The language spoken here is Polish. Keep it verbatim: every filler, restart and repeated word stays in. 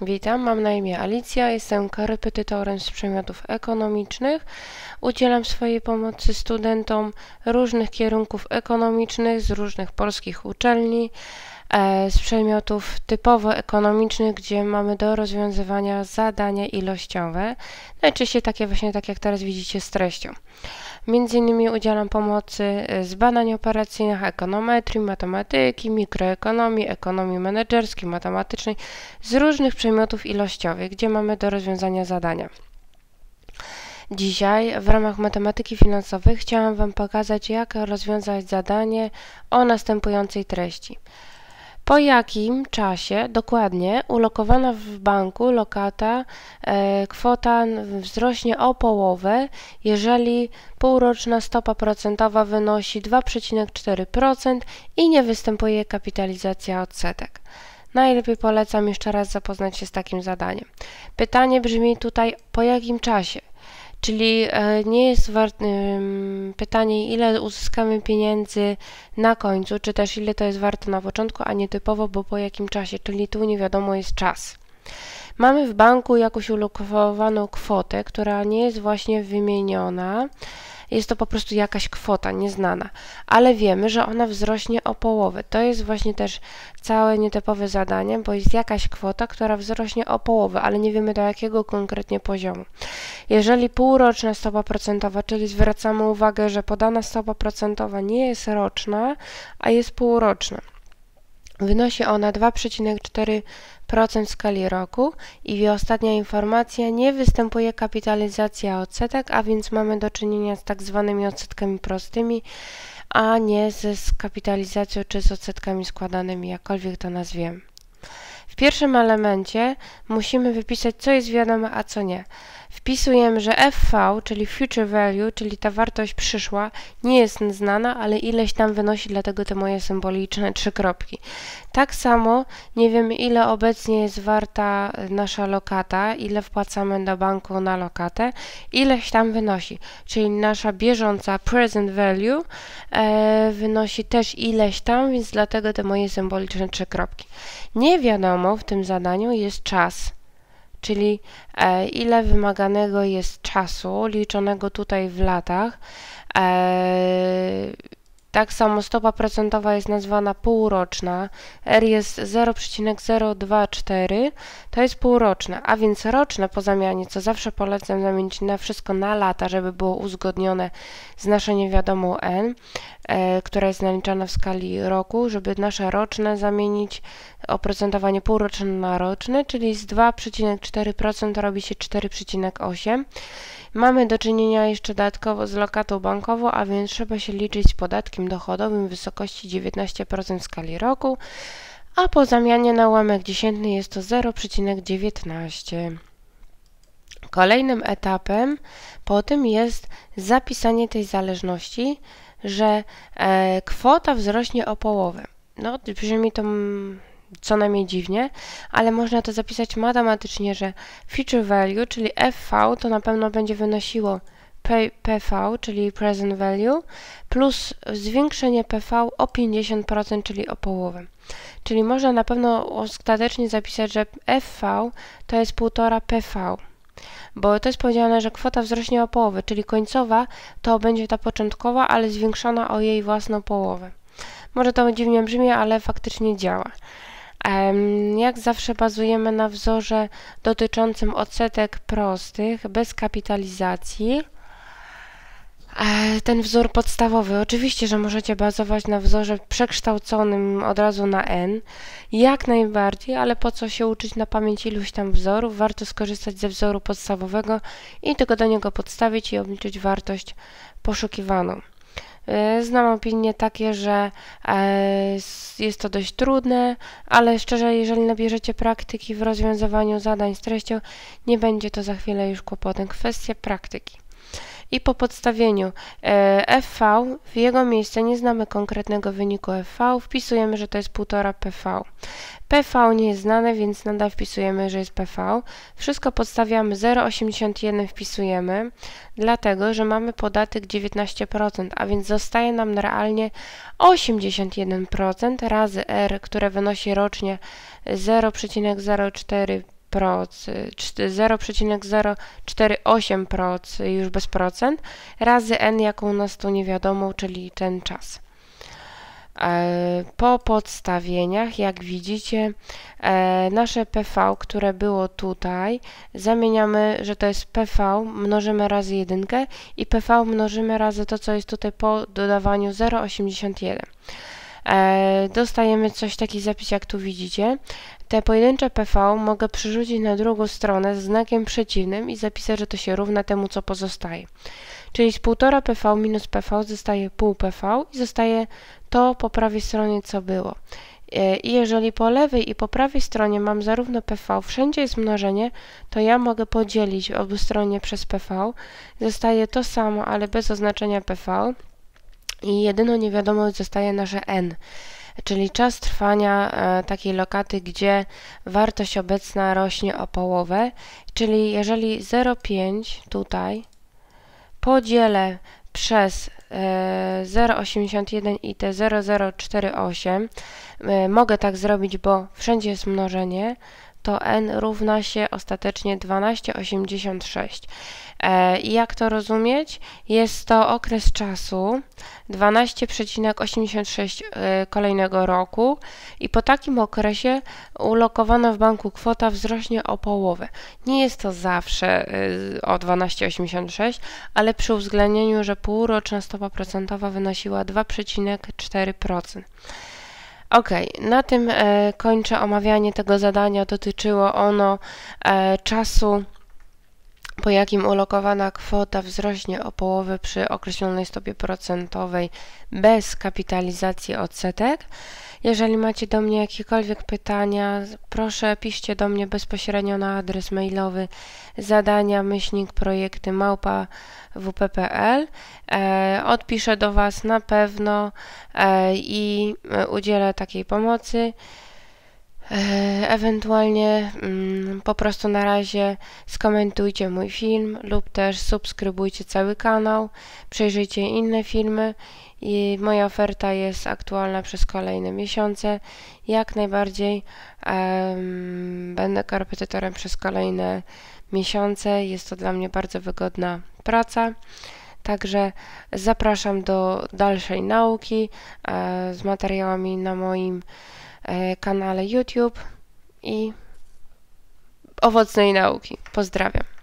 Witam, mam na imię Alicja, jestem korepetytorem z przedmiotów ekonomicznych. Udzielam swojej pomocy studentom różnych kierunków ekonomicznych z różnych polskich uczelni, z przedmiotów typowo ekonomicznych, gdzie mamy do rozwiązywania zadania ilościowe, najczęściej takie właśnie, tak jak teraz widzicie, z treścią. Między innymi udzielam pomocy z badań operacyjnych, ekonometrii, matematyki, mikroekonomii, ekonomii menedżerskiej, matematycznej, z różnych przedmiotów ilościowych, gdzie mamy do rozwiązania zadania. Dzisiaj w ramach matematyki finansowej chciałam Wam pokazać, jak rozwiązać zadanie o następującej treści. Po jakim czasie dokładnie ulokowana w banku lokata e, kwota wzrośnie o połowę, jeżeli półroczna stopa procentowa wynosi dwa przecinek cztery procent i nie występuje kapitalizacja odsetek. Najlepiej polecam jeszcze raz zapoznać się z takim zadaniem. Pytanie brzmi tutaj: po jakim czasie? Czyli nie jest pytanie, ile uzyskamy pieniędzy na końcu, czy też ile to jest warte na początku, a nie typowo, bo po jakim czasie, czyli tu nie wiadomo jest czas. Mamy w banku jakąś ulokowaną kwotę, która nie jest właśnie wymieniona. Jest to po prostu jakaś kwota nieznana, ale wiemy, że ona wzrośnie o połowę. To jest właśnie też całe nietypowe zadanie, bo jest jakaś kwota, która wzrośnie o połowę, ale nie wiemy do jakiego konkretnie poziomu. Jeżeli półroczna stopa procentowa, czyli zwracamy uwagę, że podana stopa procentowa nie jest roczna, a jest półroczna. Wynosi ona dwa przecinek cztery procent w skali roku i ostatnia informacja, nie występuje kapitalizacja odsetek, a więc mamy do czynienia z tak zwanymi odsetkami prostymi, a nie z kapitalizacją czy z odsetkami składanymi, jakkolwiek to nazwiemy. W pierwszym elemencie musimy wypisać, co jest wiadome, a co nie. Wpisujemy, że F V, czyli future value, czyli ta wartość przyszła, nie jest znana, ale ileś tam wynosi, dlatego te moje symboliczne trzy kropki. Tak samo nie wiemy, ile obecnie jest warta nasza lokata, ile wpłacamy do banku na lokatę, ileś tam wynosi, czyli nasza bieżąca present value e, wynosi też ileś tam, więc dlatego te moje symboliczne trzy kropki. Nie wiadomo w tym zadaniu jest czas. Czyli e, ile wymaganego jest czasu, liczonego tutaj w latach. E, tak samo stopa procentowa jest nazwana półroczna. R jest zero przecinek zero dwa cztery, to jest półroczne, a więc roczne po zamianie, co zawsze polecam zamienić na wszystko na lata, żeby było uzgodnione z naszą niewiadomą N, e, która jest naliczana w skali roku, żeby nasze roczne zamienić oprocentowanie półroczne na roczne, czyli z dwa przecinek cztery procent robi się cztery przecinek osiem. Mamy do czynienia jeszcze dodatkowo z lokatą bankową, a więc trzeba się liczyć z podatkiem dochodowym w wysokości dziewiętnaście procent w skali roku, a po zamianie na ułamek dziesiętny jest to zero przecinek dziewiętnaście. Kolejnym etapem po tym jest zapisanie tej zależności, że e, kwota wzrośnie o połowę. No, brzmi to co najmniej dziwnie, ale można to zapisać matematycznie, że future value, czyli F V, to na pewno będzie wynosiło P V, czyli present value, plus zwiększenie P V o pięćdziesiąt procent, czyli o połowę. Czyli można na pewno ostatecznie zapisać, że F V to jest jeden przecinek pięć P V. Bo to jest powiedziane, że kwota wzrośnie o połowę, czyli końcowa to będzie ta początkowa, ale zwiększona o jej własną połowę. Może to dziwnie brzmi, ale faktycznie działa. Jak zawsze bazujemy na wzorze dotyczącym odsetek prostych, bez kapitalizacji. Ten wzór podstawowy, oczywiście, że możecie bazować na wzorze przekształconym od razu na N, jak najbardziej, ale po co się uczyć na pamięć iluś tam wzorów, warto skorzystać ze wzoru podstawowego i tylko do niego podstawić i obliczyć wartość poszukiwaną. Znam opinie takie, że jest to dość trudne, ale szczerze, jeżeli nabierzecie praktyki w rozwiązywaniu zadań z treścią, nie będzie to za chwilę już kłopotem. Kwestia praktyki. I po podstawieniu F V, w jego miejsce nie znamy konkretnego wyniku F V, wpisujemy, że to jest jeden przecinek pięć P V. P V nie jest znane, więc nadal wpisujemy, że jest P V. Wszystko podstawiamy, zero przecinek osiemdziesiąt jeden wpisujemy, dlatego, że mamy podatek dziewiętnaście procent, a więc zostaje nam realnie osiemdziesiąt jeden procent razy R, które wynosi rocznie zero przecinek zero cztery procent. zero przecinek zero cztery osiem procent, już bez procent, razy n, jaką nas tu nie wiadomo, czyli ten czas. Po podstawieniach, jak widzicie, nasze P V, które było tutaj, zamieniamy, że to jest P V, mnożymy razy jedynkę i P V mnożymy razy to, co jest tutaj po dodawaniu zero przecinek osiemdziesiąt jeden. Dostajemy coś taki zapis, jak tu widzicie. Te pojedyncze P V mogę przerzucić na drugą stronę z znakiem przeciwnym i zapisać, że to się równa temu, co pozostaje. Czyli z półtora P V minus P V zostaje pół P V i zostaje to po prawej stronie, co było. I jeżeli po lewej i po prawej stronie mam zarówno P V, wszędzie jest mnożenie, to ja mogę podzielić obustronnie przez P V. Zostaje to samo, ale bez oznaczenia P V. I jedyną niewiadomą zostaje nasze n, czyli czas trwania takiej lokaty, gdzie wartość obecna rośnie o połowę, czyli jeżeli zero przecinek pięć tutaj podzielę przez zero przecinek osiemdziesiąt jeden i te zero przecinek zero cztery osiem, mogę tak zrobić, bo wszędzie jest mnożenie, to n równa się ostatecznie dwanaście przecinek osiemdziesiąt sześć. I jak to rozumieć? Jest to okres czasu dwanaście przecinek osiemdziesiąt sześć kolejnego roku i po takim okresie ulokowana w banku kwota wzrośnie o połowę. Nie jest to zawsze o dwanaście przecinek osiemdziesiąt sześć, ale przy uwzględnieniu, że półroczna stopa procentowa wynosiła dwa przecinek cztery procent. Ok, na tym e, kończę omawianie tego zadania. Dotyczyło ono e, czasu, po jakim ulokowana kwota wzrośnie o połowę przy określonej stopie procentowej bez kapitalizacji odsetek. Jeżeli macie do mnie jakiekolwiek pytania, proszę piszcie do mnie bezpośrednio na adres mailowy zadania myślnik projekty małpa w p kropka p l. e, Odpiszę do Was na pewno e, i udzielę takiej pomocy. Ewentualnie po prostu na razie skomentujcie mój film lub też subskrybujcie cały kanał, przejrzyjcie inne filmy i moja oferta jest aktualna przez kolejne miesiące. Jak najbardziej um, będę korepetytorem przez kolejne miesiące, jest to dla mnie bardzo wygodna praca. Także zapraszam do dalszej nauki e, z materiałami na moim kanale YouTube i owocnej nauki. Pozdrawiam.